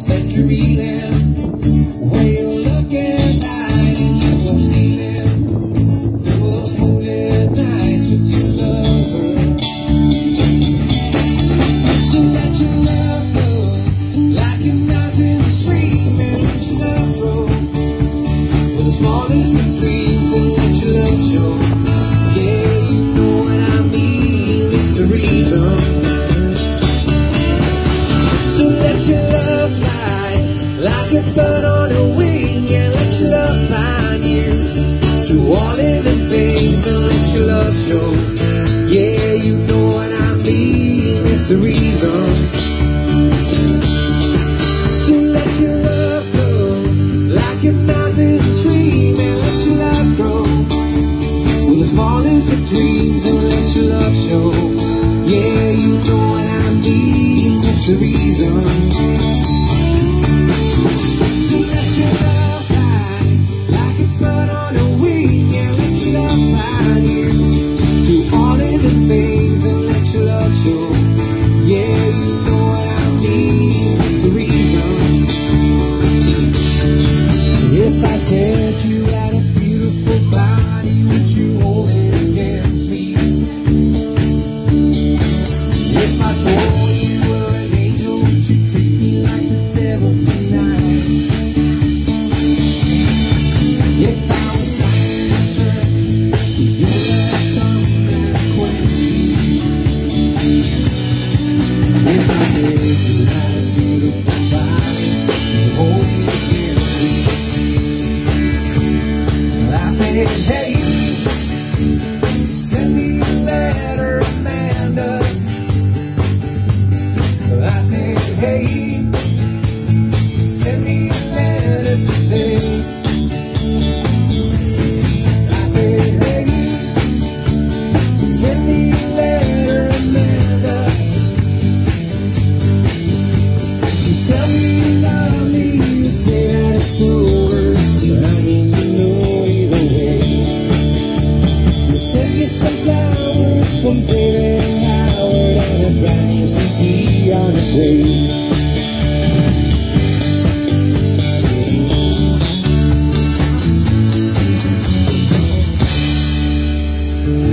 century land, where you look at night and you go stealing through those holy nights with your lover. So let your love flow like a mountain stream, and let your love grow for the smallest of dreams, and let your love show. Yeah, you know what I mean, it's the reason. Like a bird on a wing, yeah, let your love find you to all living things, and let your love show. Yeah, you know what I mean, it's the reason. So let your love flow like a mountain stream, and let your love grow with the smallest of dreams, and let your love show. Yeah, you know what I mean, it's the reason. Hey, send me a letter, Amanda. I said, hey, send me a letter today. I said, hey, send me a letter, Amanda. You tell me you love me, you say that it's over, but I need to know. Send me some flowers from David Howard and a brand new CD on its way.